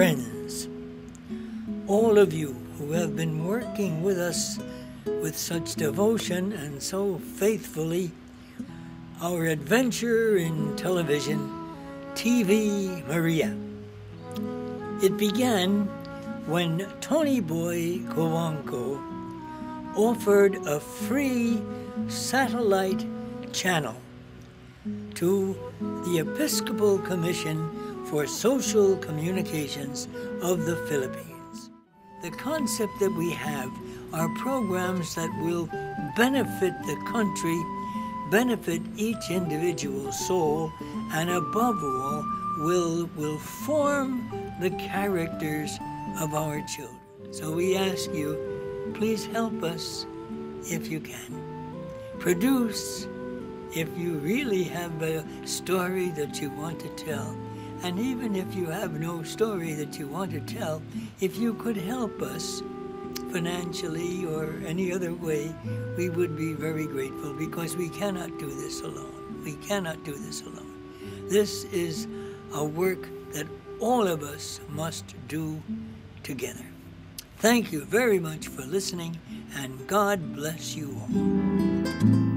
friends, all of you who have been working with us with such devotion and so faithfully, our adventure in television, TV Maria. It began when Tony Boy Kowanko offered a free satellite channel to the Episcopal Commission for Social Communications of the Philippines. The concept that we have are programs that will benefit the country, benefit each individual soul, and above all, will form the characters of our children. So we ask you, please help us if you can. Produce if you really have a story that you want to tell. And even if you have no story that you want to tell, if you could help us financially or any other way, we would be very grateful, because we cannot do this alone. We cannot do this alone. This is a work that all of us must do together. Thank you very much for listening, and God bless you all.